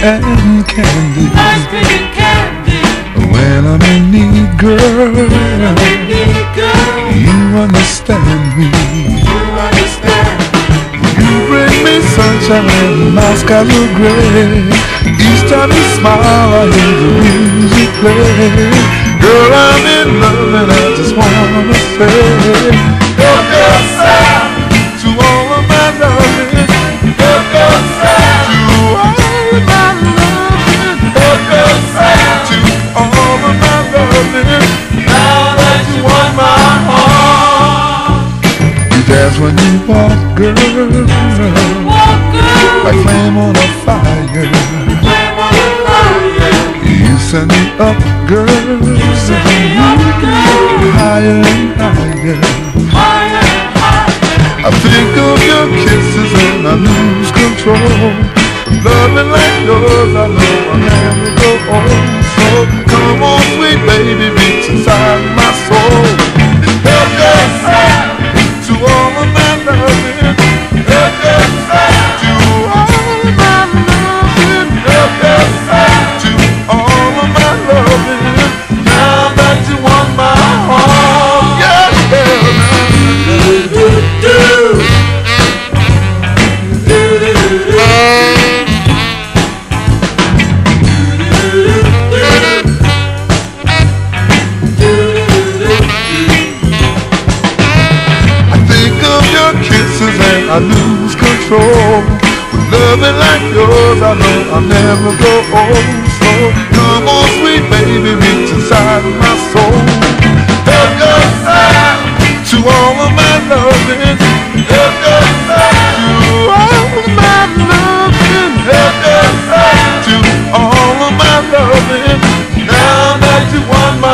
and candy. Ice cream and candy. When I'm in need, girl, you understand me. You understand. You bring me sunshine, my skies are gray. Each time you smile, I hear the music play. Girl, I'm in love and I just wanna say, help yourself to all of my loving. Help yourself to all of my loving. Help yourself to all of my loving. Now that you want my heart, you dance when you walk, girl, like flame on a fire. You send me up, girl, higher and higher. I think of your kisses and I lose control. Loving like yours, I know I never go on. So come on, sweet baby, reach inside my soul. Help yourself to all of my loving. Help yourself to all of my loving. Help yourself to all of my loving. Now that you want my heart, yeah, yeah. I lose control. With loving like yours, I know I'll never go old. So come on, sweet baby, reach inside my soul. Help yourself to all of my loving. Help yourself to all of my loving. Help yourself to all of my loving. Now that you want my